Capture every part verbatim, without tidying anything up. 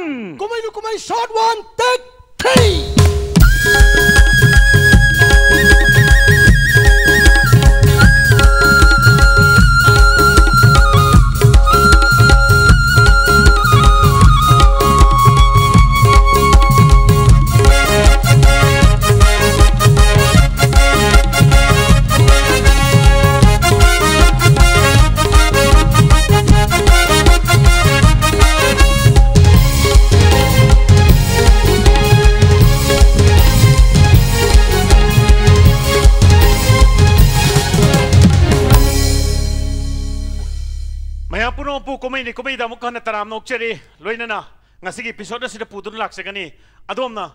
one. Kumai no kumai short one. Take three. Kumay ni kumay da mukha na taram na ukcheri loy na na ngasigi episode na sila putun lak sa kani adom na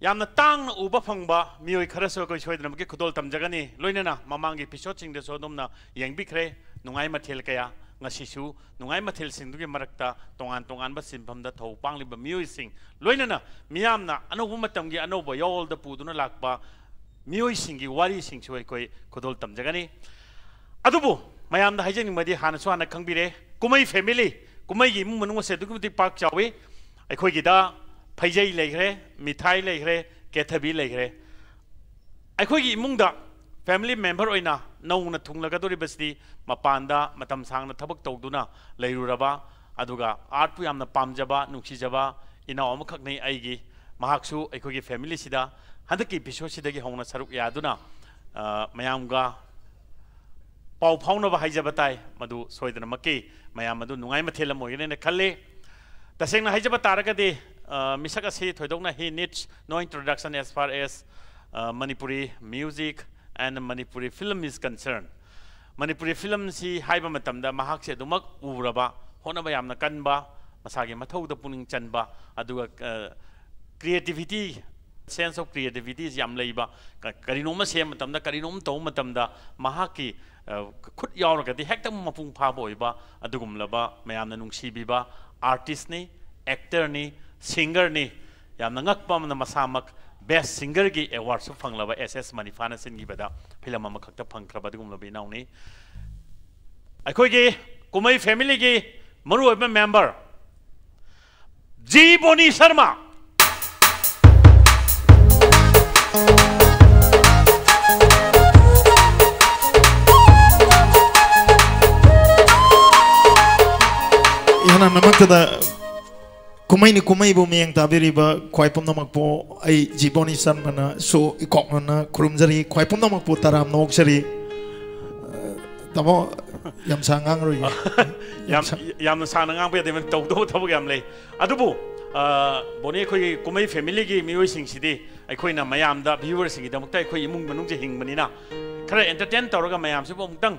yam na tang na uba phang ba miyoy karaso ko shoy na mukha kudol tam jagani loy na na mamangi episode sing de so dom na yang bikre nungai mathel kaya ngasisu nungai mathel sing dugi marakta tongan tongan ba simpam da thau pangli ba miyoy sing loy na na miyam na ano bu matam gi ano ba yol da putun lak ba miyoy sing gi wari sing shoy ko kudol tam jagani adubu mayam da hijing madi han so han khang bire kumai family kumai gi mu manu se du park chawe ai khoi gi da phaijai leghre mithai leghre kethabi leghre ai khoi gi mung da family member oina nauna thunglaga dori basdi mapanda matam sangna thabak tawduna leiruraba aduga art pu yamna pamjaba nuksi jaba ina omkhak nei ai gi mahak su ai khoi gi family sida handaki biso sidagi hongna saruk yaduna mayam ga pau pau no bahai jabatai madu soidana makke maya madu nungai mathelam oigene na khalle taseng na hai jabatara ka de misaka se thoidok na he needs no introduction as far as uh, Manipuri music and Manipuri film is concerned. Manipuri film si haiba matam da mahak se dumak uraba honaba yamna kanba masage mathau da puning chanba aduga uh, creativity sense of creativity is yam leiba karinoma se matam da karinom to matam da mahaki khut yaw ga di hekta mapung pha boiba adugum laba mayamna nungsi biba artist ni actor ni singer ni yamna ngakpam na masamak best singer gi award su phanglaba ss manifana sin gi bada film am khakta phangkraba adugum labi naw ni aikoi gi kumai family gi maru ab member ji boni sharma Namaktada kumai ni kumai bu miyang tabiri ba kwai pom namak po ay jiboni san mana so ikok mana kurumjari kwai pom namak po taram nok sari tamo yam sangang roi yam yam sangang pa yam tawdo tawog yam lay adubu boni koy kumai family gi miyoy sing sidi ay koy na mayam da viewers sing da mukta ay koy imung manung je hing manina kare entertain tawraga mayam si po mutang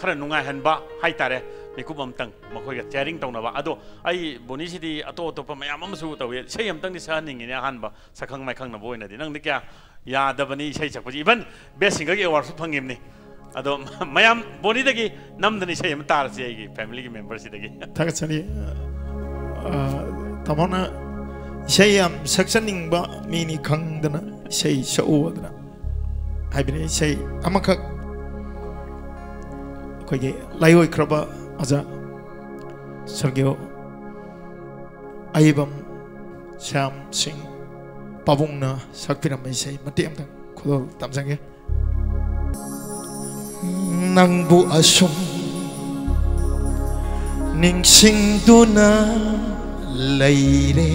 kare nungai hanba hai tare mikubam tang makhoi ga sharing tong na ba ado ai boni si di ato to pa mayam am su tawe sei am tang ni sa ning ni han ba sakhang mai khang na boina di nang ni kya ya da bani sei chak ji even best singer ge award su phangim ni ado mayam boni da gi nam da ni sei am tar sei gi family gi member si da gi thak chani tamona sei am section ning ba mi ni khang da na sei sau da ai bini sei amakha khoi ge lai oi khraba aja Sergio Aibam Sam Singh Pabung na sakpiram mai sei matem tang khudol tamjange nangbu asum ning sing tuna leire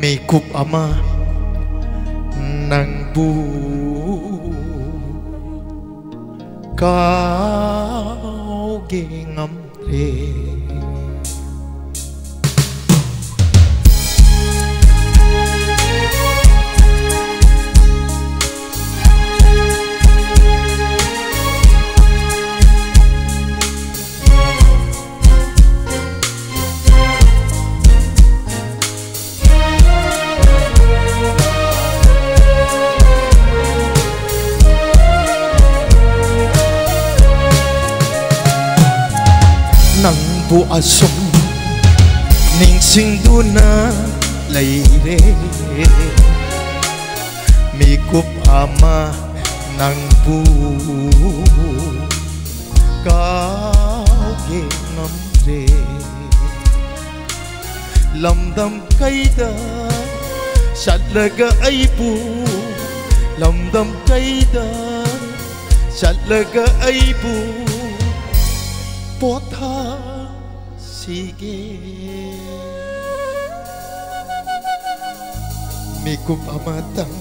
mekup ama nangbu cao ghê ngắm thề bu asum ning sing duna leire mikup ama nang bu ka ge nam रे लमदम कैदा शलग ऐबू लमदम कैदा शलग ऐबू पोथा सीगे मिकुम अमतम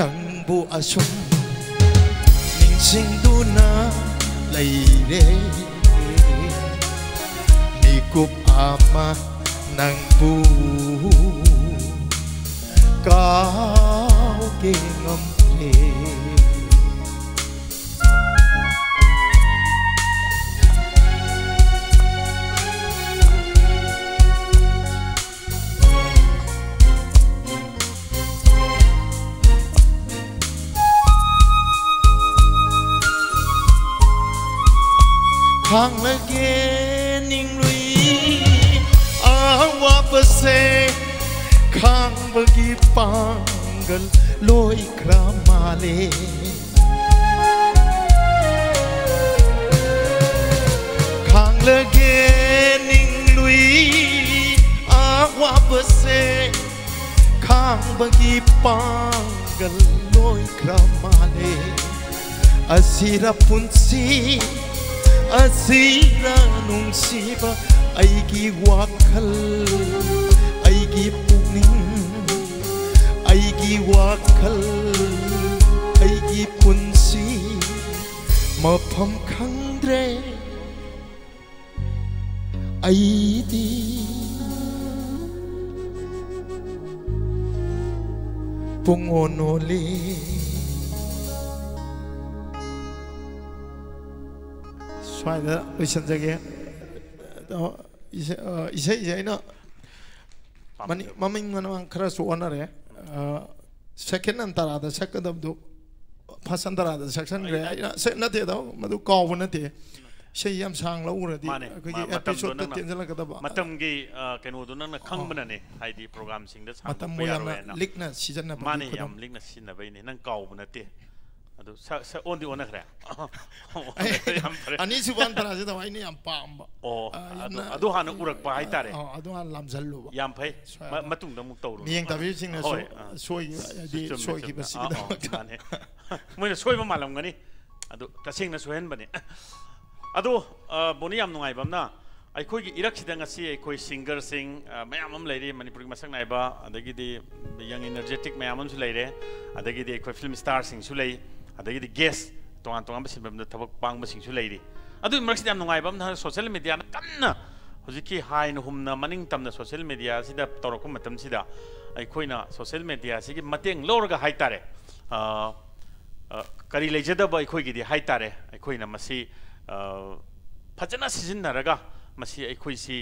नंबु असुम निंसिंदुना लैरे Mikup ama nang bu kau kengampe hang lagi. Khang bagi pangal loi kramale Khang lagi ning lui awa bese Khang bagi pangal loi kramale Asira punsi Asira nungsiba aigi wakal aigi puning aigi wakal aigi punsi mapham khangdre aidi pungonole swaida uisanjage ise ise jaina mani maming manang kharasu onare second antara da second abdu first antara da section re na the da madu kaw na the sei yam sang la uradi akoi episode ta tenjal ka da matam gi keno do na khang bana ne haidi program sing da sang matam mo likna season na mani yam likna sin na bai ne nang kaw na the adu sa on di ona khra ani suban tara je da wai ne yam pamba oh adu han urak pa hai tare oh adu han lam jallu yam phai matung da muk tawru ni yang tabi sing na soi soi di soi ki basi da mane moina soi ma malam ngani adu ta sing na sohen bane adu boni yam nungai bam na ai khoi gi irak sidang asi ai khoi singer sing mayam am leire manipuri masak nai ba adagi di young energetic mayam am su leire adagi di khoi film star sing su lei adagi di guest tongan tongan basin bam da thabak pang basin su leire adu marksi dam nungai bam na social media na kanna hojiki hain humna maning tam na social media sida toroku matam sida ai khoi na social media sigi mateng lorga haitare kari lejeda ba ai khoi gi di haitare ai khoi na masi phajana season na raga masi ai khoi si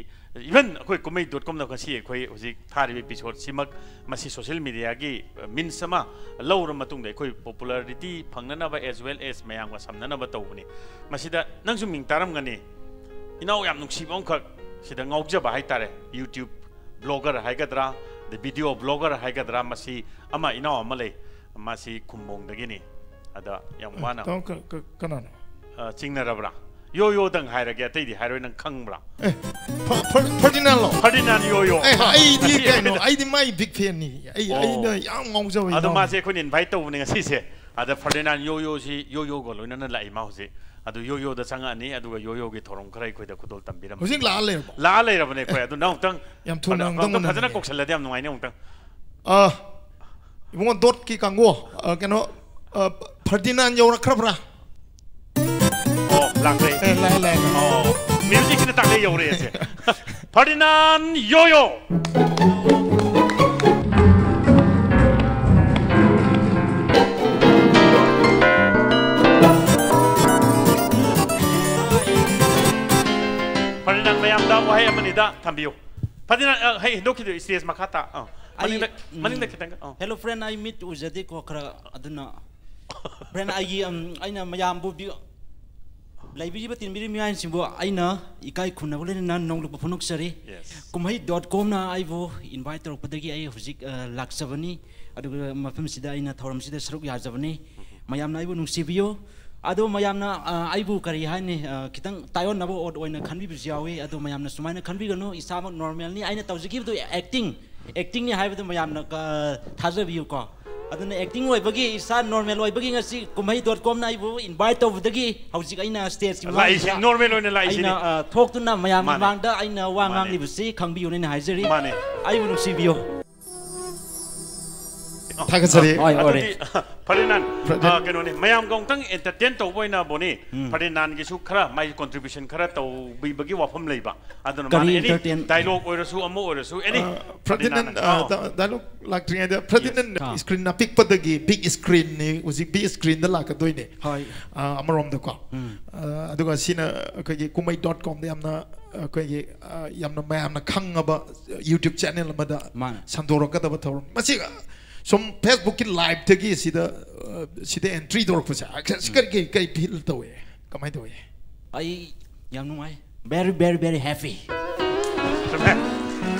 even khoi komai dot com na khasi khoi hojik thari episode simak masi social media gi min sama lawra matung dai khoi popularity phangna ba as well as mayang wa samna ba tawni masida nangsu ming taram gani inau yam nuksi bom khak sida ngaukja ba haitare youtube blogger haigadra the video blogger haigadra masi ama inau amale masi kumbong dagini ada yang mana kanan chingna rabra Yo yo dang hai ra gya tei di hai roi nang khang bra. Eh, Ferdinand lo. Ferdinand Yo Yo. Eh, ai di kai no, ai di mai big fan ni. Ai ai na yang ngong zo. Ado ma se kun invite to ne si se. Ado Ferdinand Yo Yo si Yo Yo go lo na na lai ma ho se. Ado Yo Yo da sanga ni ado Yo Yo ge thorong khrai khoi da kudol tam biram. Hojing la le. La le ra bne khoi ado na tang. Yam thun nang dang. Ado phajana kok sala dam ngai ne tang. Ah. Ibong dot ki kangwo. Keno Ferdinand Yo Yo khra bra. Langley. Langley. Oh, music kita tak leh yore aje. Ferdinand Yoh Yoh. Ferdinand mayam dah wahai amanida tambiu. Ferdinand, hey, dok itu serius makata. Maling nak, maling nak kita. Hello friend, I meet Uzadi Kokra aduna. Friend, I um, I na mayam bubi. Library ba tin miri mian simbo aina ikai khunna bole nan nong lok phonok sari kumhai dot com na aibo invite ro padagi ai hujik laksabani adu mafim sida aina thoram sida saruk ya jabani mayam na aibo nung sibio Ado mayamna aibu karihan ni kitang tayon nabo odoina kanbi biziawi ado mayamna sumaina kanbi gano isama normal ni aina tawziki tu acting acting ni haibu tu mayamna thaza biu ko ado na acting wai bagi isama normal wai bagi ngasi kumai dot com na aibu invite of dagi hausik aina stage lai normal oina lai aina talk tu na mayamna mangda aina wangang libisi kanbi oina haizeri aibu nusi biu Takasari. Already. Ferdinand, keno ni. Mayam kong tang entertain tau boy na boni. Ferdinand kisu kara, may contribution kara tau bagi wafam leiba. Adon mana ni? Dialog orasu amu orasu. Ini. Ferdinand, dialog lagtringa dia. Ferdinand screen na big padagi, big screen ni, uzik big screen dala kadoi ni. Hai. Amarom doko. Aduga sina kaya kumai dot com dia amna. Kaya, amna mayamna kang aba YouTube channel amada. Sandoro kata batarom. Masih. Some Facebook ki live tegi sida sida entry door kusa. Sekarang kaya kaya feel tahu ye, kamai tahu ye. I yamnungai very very very happy. Semua,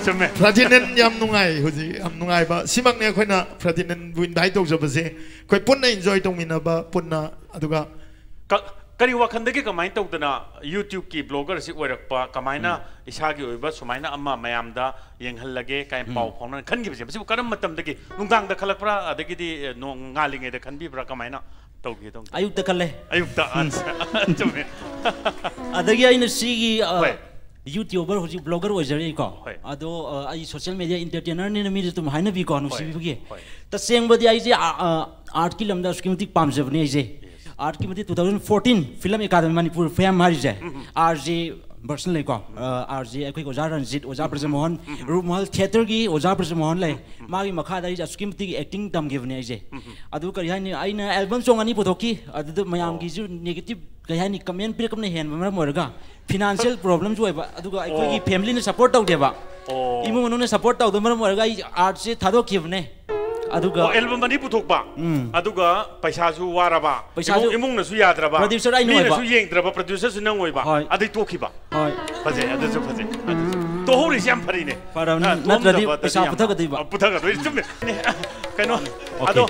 semua. Ferdinand yamnungai, huzi yamnungai ba. Simang ni aku na Ferdinand win day tu sebab sih. Kau pun na enjoy tu mina ba, pun na aduga. Kali wakanda ke kamai tau dana YouTube ki blogger si orang pa kamai na ishagi oibat sumai na amma mayam da yang hal lagi kain pau pangnan kan gitu sih. Sebab kerana matam degi nunggang dah kelak pra ada gitu nungalinge dah kan bi pra kamai na tau gitu. Ayub tak kalle. Ayub tak ans. Cuma. Ada gaya ini si YouTuber hoji blogger wajar ni kau. Ado ay social media entertainer ni nama itu mahina bi kau nusi bi pergi. Tapi yang badi ay je art ki lamda skimiti pam sebni ay je. आठ की मध्य two thousand fourteen film academy Manipur fame हरी जाए RJ बर्सन ले को RJ एक कोई ओजार रंजित ओजार प्रजमोहन रूपमहल थिएटर की ओजार प्रजमोहन ले मागी मखा दाई जासुकी मध्य की एक्टिंग दम गिवने आई जाए अधूर कर यहाँ आई ना एल्बम सॉन्ग नहीं पतो की अधूर मैं आम की जो नेगेटिव कहीं नहीं कमेंट पे कम नहीं है मेरा मरगा फिनेंशियल प्रॉब्लम जो है बा अधूर एक कोई फैमिली ने सपोर्ट आउट है बा इमो उन्होंने सपोर्ट आउट मेरा मरगा आर्ट से था तो किवने Aduga. Album mana diputuk ba? Aduga payah susu waraba. Imung imung nasi yadra ba. Producer ini nasi yengdra ba. Producer senang oi ba. Adik toki ba. Pasai, adik tu pasai. Tohor isyam pari ne. Paraan. Nanti payah putak tu ba. Putak tu. Itu ni. Keno. Aduh.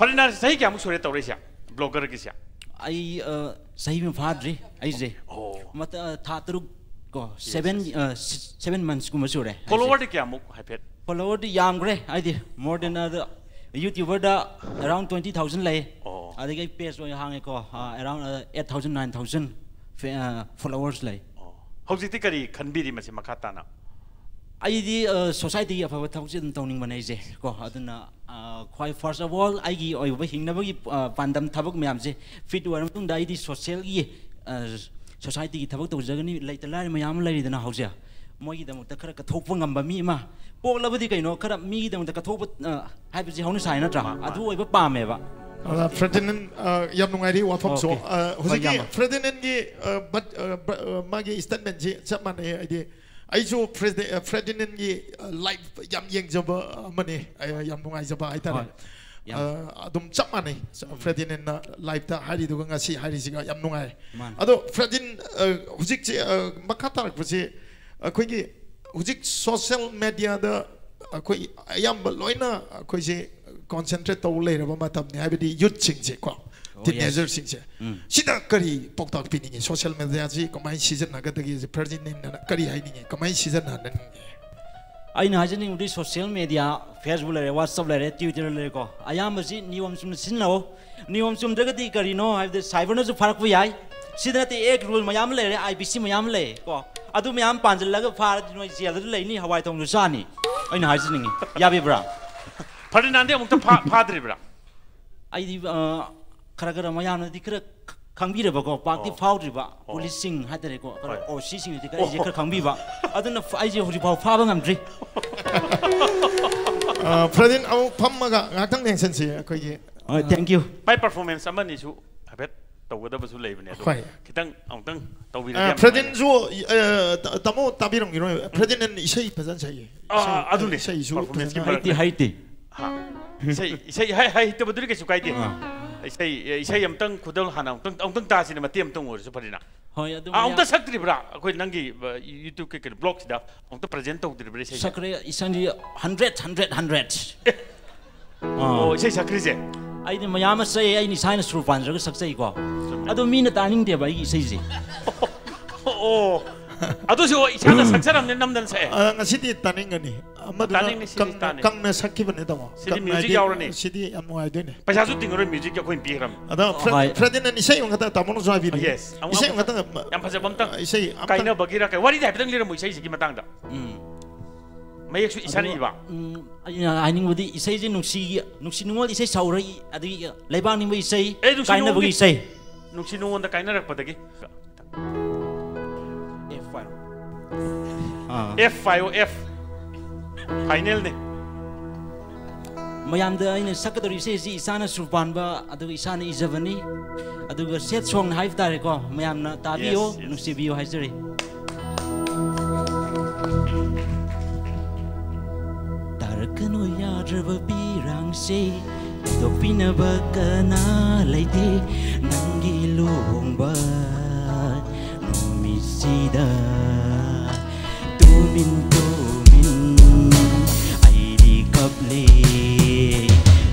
Ferdinand, sahih kah musuh retau isyam? Blogger kisah. Ai sahih memfahadri. Aizre. Oh. Mat thatruk ko seven seven months ku musuh re. Follower dia kah muk hyper? Follower di yang grey, ada more than ada YouTuber dah around twenty thousand leh. Ada gaya page orang hang eko around eight thousand nine thousand followers leh. Hujat itu kari kanbiri macam makata na. Aye di society apa betul sih tentang ni mana je. Ko adunna kau first of all aye orang berhingga bagi pandam thabuk macam je. Fit orang tu dah aye di social ye society thabuk tu jaga ni lay terlari macam lay di dana hujat. Mungkin dalam takar katopan gambami mah, pok labu di kaino kerap mungkin dalam takar katopan, hai berjaya hanya saya nak cakap, aduh ibu paham ya pak. Ferdinand, yang nungai wafam so, khususnya Ferdinand ni, but magi statement je, cuma ni ide, aijo Ferdinand ni live yang yang jaba mana, yang nungai jaba aitan. Adum cuma ni Ferdinand na live dah hari tu kena si hari si yang nungai. Aduh Ferdinand, khususnya makata khususnya. Kau ini, ujuk sosial media ada, kau ayam berloina, kau je concentrate tahu leh, ramai macam ni, ada di youth singsi, kau teenager singsi. Sida kari pokok piningnya, sosial media si, kemarin season nak tegi, Ferdinand nak kari hari ni, kemarin season ada ni. Aina hari ni udah sosial media, Facebook leh, WhatsApp leh, Twitter leh, kau ayam masih ni awam semua sini lah, ni awam semua dekat di kari, no, ada cybernya tu farak punya. Sida tu ek rule mayam leh, I B C mayam leh, kau. Aduh, saya am panjang laga faham dengan siapa tu lain ni Hawaii Tong Lusani, ini hasil ni, ya bebra. Ferdinand dia mungkin faham diri bebra. Aidi kerana ramai orang di kerana kangbi deh bago, parti faham diri bak, policing hati deh ko, oh si sing di kerana kerana kangbi bak, aduh na aidi hari bawa faham dengan diri. Ferdinand, awak faham maga, ngatang yang sensi, kau ye. Thank you. My performance sama ni su, habis. Tahu dah bersulai punya tu. Kita orang tahu bila. Presiden tu, tamu tabirong ini. Presiden isai pesan saya. Ah, aduh ni. Isai isu. Haiti, Haiti. Ha. Isai, isai, Haiti betul ke suka Haiti? Isai, isai yang teng kudal hana, teng, teng tasi ni mati yang teng urus perina. Ah, teng sakti berapa? Kau nanti YouTube ke blog sudah. Teng presiden tahu berapa isai. Sakri, isai hundred, hundred, hundred. Oh, isai sakri je. I didn't Mayama say any sinus through Panzer Sakseko. I don't mean that I didn't there by easy. Oh, I don't know each other successful in London say. A city tanning any. Madan come as a given it all. City music or city and why didn't. But I don't think you're music when Piram. Ferdinand is saying that I'm not driving. Yes, I'm saying that I'm saying I know Bagiraka. What is happening with Saki Matanga? May I think with the says in Nuxi, Nuxinua is a Sauri at the Lebanon we say, kind of we say. Nuxino on the kind of Patagi F five F. Final day. Mayanda in a secretary says Isana Subanba, Adu Isana Isavani, Adu set song Hive Tareko, Mayana Tabio, Nuxibio Hazari. Kanu yadrava birang se topina bakana laite nangi longba nomisida tumin tumin aidi kaple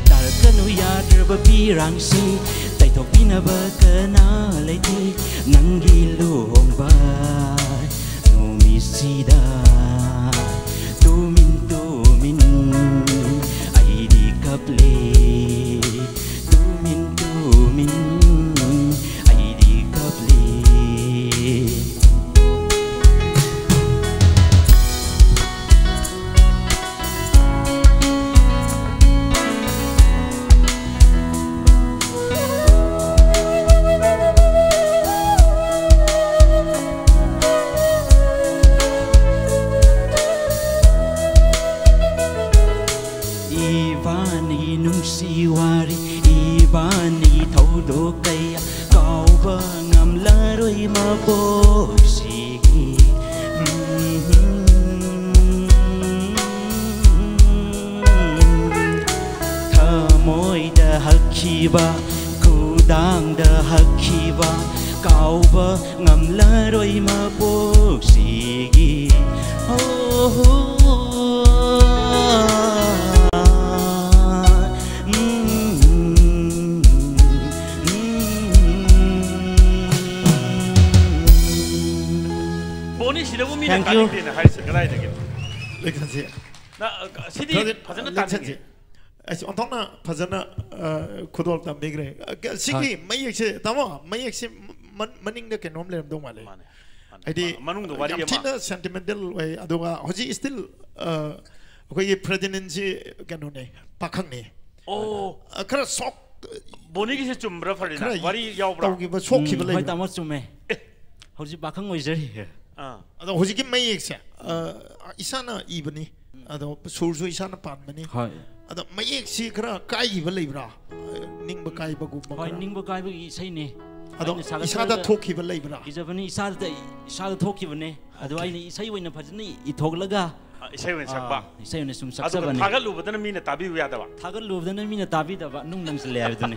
tar kanu yadrava birang se topina bakana laite nangi longba nomisida tumin tumin ai di kaple tumin tumin ai di kaple Kudol tam bigre. Siki, may ekse tamo, may ekse maning na kenom le ramdong wale. Adi, amchina sentimental way aduga. Hoji still ko ye presidency kenom ne, pakang ne. Oh, kara sok. Boni kisi chumra farina. Kara wari yau bra. Tawgi ba sok kibalay. May tamo chume. Hoji pakang mo isari. Ah, adu hoji kim may ekse. Isa na ibni. Adu surjo isa na panmani. Ada mayek si kira kai balai bra, ning bakai bagu bagai. Ning bakai bagi saya ni. Ada isada thoki balai bra. Isabani isada isada thoki bane. Ada ini saya ini pasal ni ithog laga. Saya ini sakba. Saya ini sum saksa bane. Thagal lupa dana mina tabi biar dapat. Thagal lupa dana mina tabi dapat. Nung nang selaya itu ni.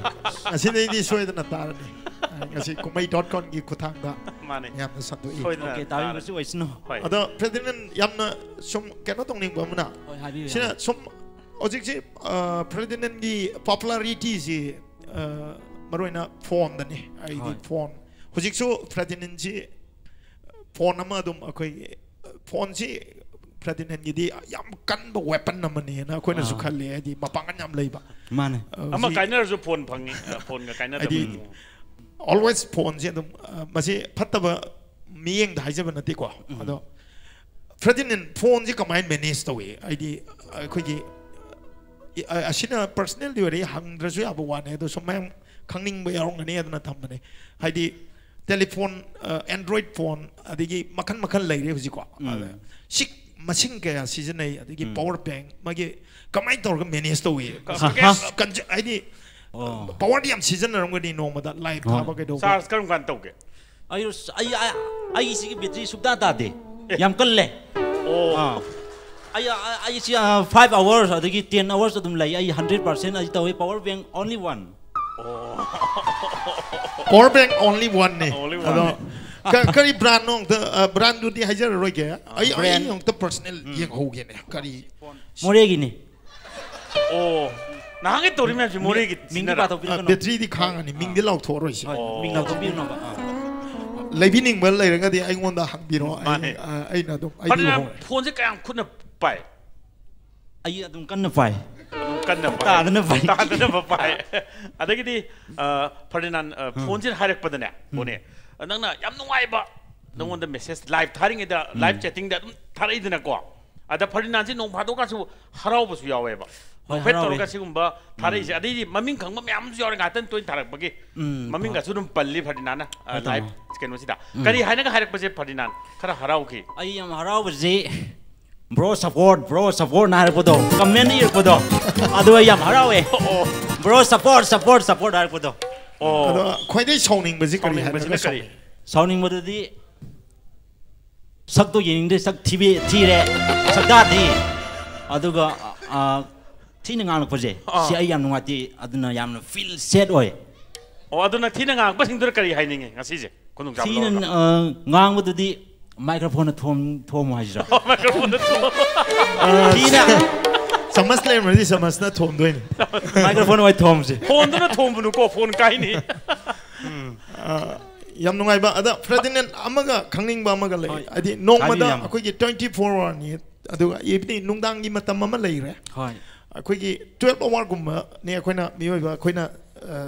Asyik ini soal itu natar ni. Asyik kumai dot com ni kutang dah. Mana? Yang satu ini. Okay, tabi masih waisno. Ada presiden yang na sum kenapa tong ning bamana? Sini sum Ojeknya Ferdinand di popularity si merupakan phone dani, ini phone. Ojek so Ferdinand si phone nama tu, aku phone si Ferdinand jadi, yang kan bawa weapon nama ni, na aku nak suka leh di mapangan yang lebih ba. Mana? Ama kainer tu phone pangi, phone kainer tu. Always phone si tu masih patah ba mieng dah aja berhenti ku. Ada Ferdinand phone si kemain manage tu, ini aku je. Asyiknya personal dia ni hang terus ya buat ni tu semua kangning bayarong ni ada nanti mana, hari telefon Android phone ada gigi makan makan lagi tu juga, sih mesin kaya season ni ada gigi power bank, macam kemarin tu orang manage tu, hari power dia season orang ni normal dah light apa ke tu, sah sekarang kan tahu ke, ayo ayo ayo sih bateri sudah dah deh, yang kelih. I I see five hours or the ten hours of them like I hundred percent I tell you power bank only one. Power bank only one ne. Only one. Kari brand nong the brand tu dia hajar roy ke? I I nong the personal yang hoge ne. Kari. Moregi ne. Oh. 나하게 떠리면서 모래기 민기 봐도 비는 배터리디 강하니 민기 라고 토로이시 민기 라고 비는 거 레비닝 벌 이런가 디 아이온다 항비로 아이 아이 나도 아이 나 폰제 그냥 쿤나 빠이 아이 아동 깐나 빠이 깐나 빠이 다드나 빠이 다드나 빠이 아다기디 어 퍼디난 폰제 하력 받네 뭐네 낭나 얌농아이바 낭온다 메시지 라이브 타링에다 라이브 채팅다 타라이드나 거 아다 퍼디난지 농 봐도 가지고 하라고 보수 야외바 뱃돌가 지금봐 다르지 아니 마민 강마 얌수 여러 같은 또 다른 거기 마민 가서 좀 빨리 버리나나 라이브 스캔노시다 그리 하나가 하락 버지 버리난 그라 하라오기 아이 얌 하라오지 브로 서포트 브로 서포트 나르고도 커맨 이르고도 아도 얌 하라오에 브로 서포트 서포트 서포트 하르고도 어 거의 쇼닝 버지 거리 하는 쇼닝 버디 석도 예인데 석 티비 티레 석다디 아도가 아 Tinengang nak pergi. Si ayam nungati, adunah ayam nung feel sad oi. Oh adunah tinengang, apa sing terkali hari ni? Ngasih je. Kau nunggu. Tinengang itu di microphone thom thom aja. Oh microphone thom. Tinengang. Samas lain berarti samas na thom doin. Microphone way thom je. Phone tu na thom bunuh ko phone kai ni. Ayam nungai ba, ada Ferdinand amaga kangling ba amaga lagi. Adi nong mada aku je twenty four orang ni. Adu, ini nungdang ini mata mama lagi re. Kuih twelve award gumba ni aku na mioi ba aku na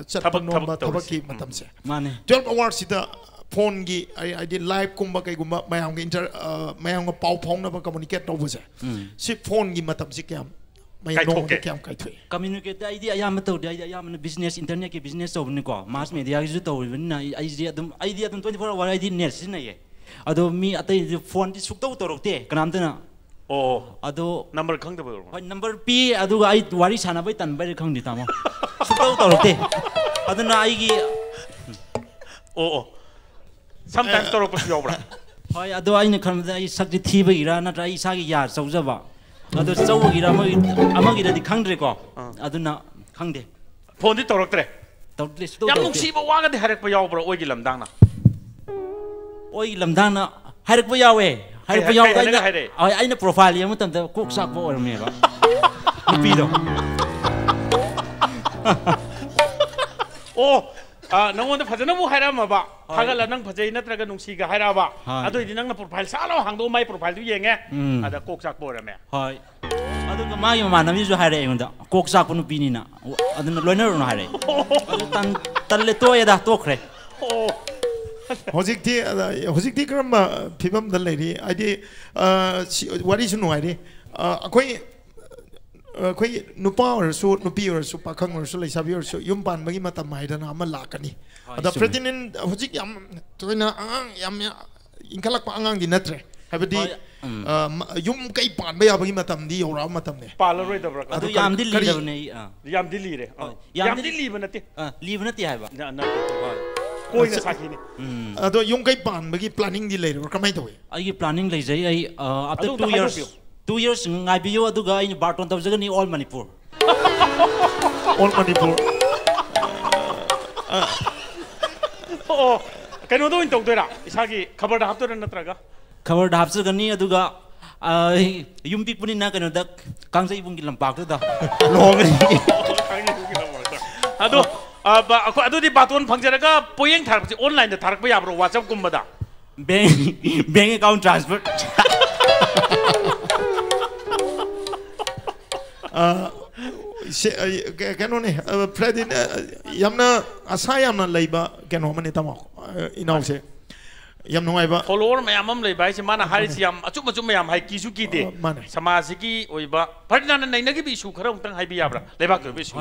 cetak nombor tabaki matam se. Mana? Twelve award sida phone gi, ada live gumba kaya gumba mayang ke inter mayang ke pau pau na ba communicate tahu se. Si phone gi matam se kiam mayang nombor kiam kaitu. Communicate ada ayam betul, ada ayam business internet ke business tahu ni ko, mass media itu tahu ni na idea tu idea tu twenty four award idea net sini ye. Aduh mi atau phone di sukta utorok te, kenam tu na. Oh, aduh number kang tu berapa? Hai number P, aduh ayat warisan apa itu tanpa kang di tamu. Suka utara tu, aduh na aygi. Oh, oh, sometimes teruk pun jauh berat. Hai aduh ayat kang tu ayat sakit tiba ira, nanti ayat sakit yar, sauzah ba. Aduh sauzah ira, ama ira di kang dek. Aduh na kang dek. Phone di teruk dek. Teruk dek. Yang mungsi bawa kat hari perjauh berat, oigi lamdang na. Oigi lamdang na hari perjauh eh. Hari penyok, ayat ini profil yang macam tu kok sak boleh mereka. Tapi dong. Oh, nangwan tu fajar nampu hari apa ba? Kalau nang fajar ini teraga nungsi ke hari apa? Aduh ini nang profil salah hang tu mai profil tu yang eh. Ada kok sak boleh mereka. Hai. Aduh kemana yang mana ni tu hari yang tu kok sak pun bini na. Aduh loner orang hari. Tan tan leto ya dah tok re. Hojik di, hojik di kerana film dalam ini, ada warisan ada. Kau ini, kau ini nupa orang su, nupi orang su, pakang orang su, lesabi orang su, yumpan bagi mata mai dan amal lakani. Ada Ferdinand hojik yang, tu na angang yang ingkalak pangang di netre. Habis di yum kai pan bagi bagi mata di orang mata ni. Paleroi dah berak. Aduh yang di live ni, yang di live. Yang di live nanti, live nanti apa? कोई ना साकी नहीं अतो यूं कहीं पान बगी planning दी ले रहे हो कमाई तो है आई प्लानिंग ले जाए आई अब तक two years two years IPO अतो गा इन बार्टन तब जगह नहीं ऑल मणिपुर ऑल मणिपुर ओ कहीं वो तो इन तो उधर आ इसकी खबर ढाब तो रहना तरगा खबर ढाब से करनी अतो गा यूं भी पुनी ना कहीं तक कांग्रेस इबुंग की लंबाक तो था Aba aku aduh di batuan panggilan aku poyeng tarik si online dah tarik payah bro WhatsApp kumbada. Bank bank account transfer. Kenapa ni? Ferdinand, yamna asal yamna layba kenapa ni tamak inau se. Yam nungai ba. Follower mayamam layba si mana hari si yam acuk macam mayam hai kisu kide. Sama segi layba. Ferdinand ni nak ibi isu kerana untang hai biar bro. Layba kerja isu.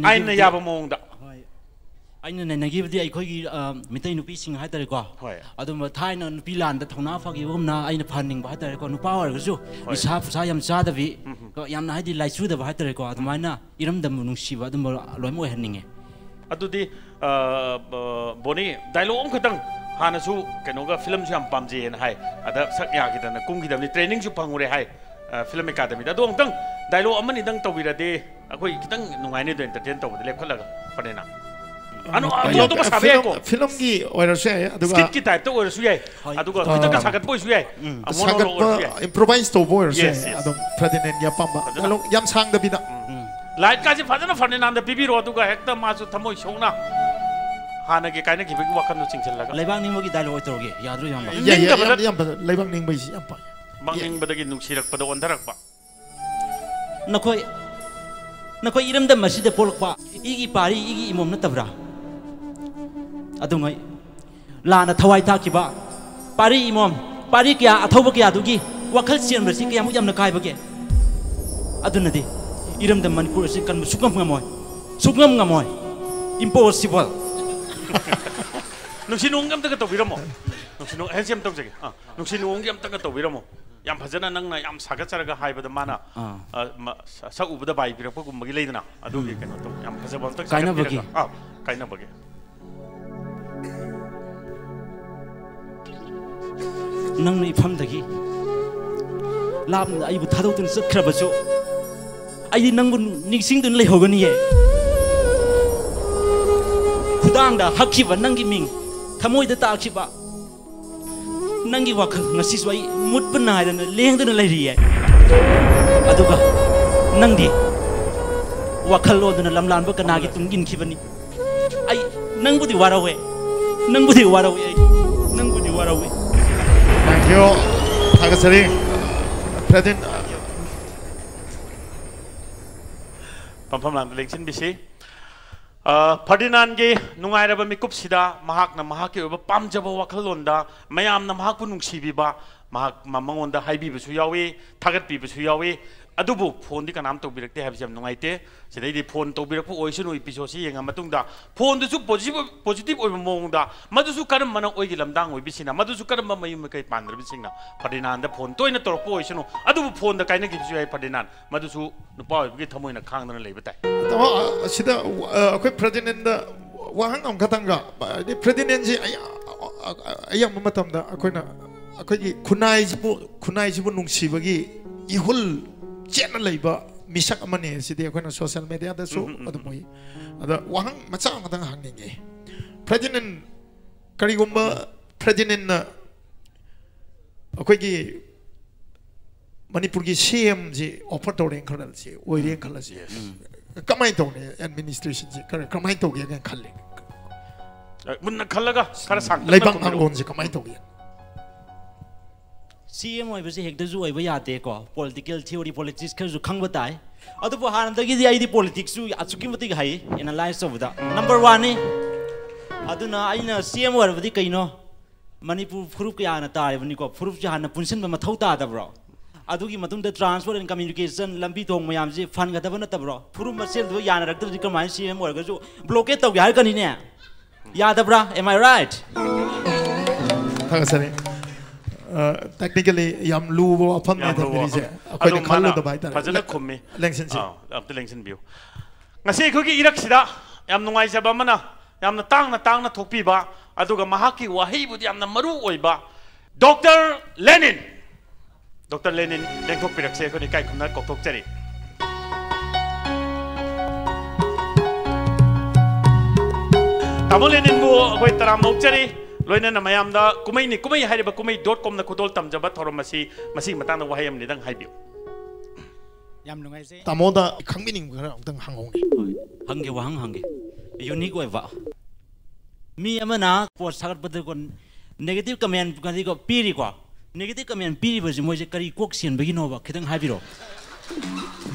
Aina yaba mau unda. Aina nenagi budi aku ini minta inupi singhai terikah. Aduh, thay na inupi lan dah thona fak ibu na aina paning bahai terikah nu power kerjo. Isah saya am sah tapi, yang na hai di laisu dah bahai terikah. Aduh, mana iram dah menusi, aduh loy mau heninge. Aduh di boni dialog om ketang. Hana su kenoga film su am pamji henai. Aduh saknya kita na kung kita ni training su pangurai hai. Film academy. Aduh om tang dialog aman ni tang tawira de. Aku kita nungai ni tu entertain tawu de lekal laga. Pernah. Anu, aduh tu pasal apa? Film ni orang suai, aduh. Skit kita itu orang suai, aduh. Kita kan sangat boleh suai. Sangat improvise tu boleh suai. Aduh, Ferdinand dia pamba. Kalau yang sang tapi tak. 라인까지 받으나 페르디난드 비비로드가 핵다 마주 타모 쇼나 하나게 가이나 기백이 와칸도 칭철라가 레방 닝목이 달고 있더게 야드로 양바 예예예 양바 레방 닝바이시 양바 망닝 바닥에 눅시락 바닥 온다락 봐 나코이 나코이 이름데 마시데 볼럭 봐 이기 파리 이기 이몸나 타브라 아동이 라나 타와이 타키바 파리 이몸 파리 꺄 아타브 꺄 두기 와칼 시엔버시 꺄 무잠나 카이버게 아두나디 Iram dan Manipur sih kan sukam ngamoy, sukam ngamoy, impossible. Nusinung jam tak ketahui ramu, nusinung handsome tak jaga. Nusinung jam tak ketahui ramu. Yang pasalnya nang na, yang sakit cara gak high pada mana, saya ubah bayi pira, aku mungkin lagi na, aduh ikan atau yang pasal bantu. Kainah bagi, ah, kainah bagi. Nang na ifam lagi, lab na ibu tahu tu sekerap jo. Aidi nanggun niksing tu nilai hogan ye. Kudang dah hakiba nanggi ming, kamu itu tak hakiba. Nanggi wakak ngasih swai mud pernah ada leheng tu nilai dia. Aduga, nangdi wakal lo tu nalam lan bukan nagi tunggin kibani. Ay, nanggu diwarawe, nanggu diwarawe, nanggu diwarawe. Thank you, agak sering. Presiden. Pampaman lingsin bisi. Ferdinand ke nungai raba mikup sida mahak na mahak ke pam jawa wakal londa mayam na mahak punung sibi ba mahak mamang onda high bi besu yawe target bi besu yawe adu bu phone di kanam to birak te habis jam nungai te sedai di phone to birak pu oisun oi pisosi yang amatung da phone tu su positif positif oi mamang da madu su karam mana oi gilam dang oi bisi na madu su karam mamayu mekai pandra bisi na Ferdinand da phone to ina torok pu oisunu adu bu phone da kaina gisu yawe Ferdinand madu su nupau biki thamoi na khang dana lebatai. Tawa sida aku pred Ferdinand, wahang am katangga. Ini Ferdinand si ayah ayah mama tamda. Aku na aku ni kunai jibu kunai jibu nungsi bagi ihul channel laiba misak amane. Sidi aku na social media ada so ada mui. Ada wahang macam katang hanging ni. Ferdinand kali gomba Ferdinand na aku ni Manipur ni C M si offer orang kelal si, orang kelal si. कमाई तो नहीं administration जी करे कमाई तो गया क्या खाली मुन्ना खाली का सारा सांग लेबंग आंगों जी कमाई तो गया सीएम वाई बसे हेक्टर जो वाई बे याद है को पॉलिटिकल थियोरी पॉलिटिक्स का जो खंग बताए और तो वो हार अंदर की जाई दी पॉलिटिक्स जो आचुकी मती घाई एनालाइज तो बता नंबर वन है अतु ना आई ना सीएम वाले बदी कहीं ना मणिपुर फ्रूप के आना तारे बनी को फ्रूप जहाँ ना पुंसन में मथौता आता ब्रो Aduki matung the transport and communication lambi dong mayam je fan kata pun tak bro. Puru macam tu, yang raktor jika main C M orang tu blokade tau gaya kan ini. Ya tak bro? Am I right? Terima kasih. Technically, yang lu bawa apa ni tak beri je. Aku yang kalu tu baik tak. Pasalnya kumi. Lengsen je. Abdul lengsen biu. Ngasih aku ke Irak sida. Yang nungai siapa mana? Yang natang natang nathopi ba. Aduga mahaki wahai budi yang namaru oi ba. Doctor Lenin. Doctor Lenin lengkok pirak saya kini kai kumnat kokok ceri. Tamu Lenin bu kau teram nok ceri. Loinnya nama ayam dah kumai ni kumai hari berkumai dot com nak kudol tam jabat orang masih masih matang wahai am ni dang hai biu. Yang nungai saya. Tamu dah kambing bukan orang hanggong ni. Hangge wah hang hangge. Unik wah wah. Mi amana pos sangat betul kon negatif komen bukan dia ko piri ko. Negatif kami yang pilih bersih, mesti kari koksin beginoba, kita ngah biro.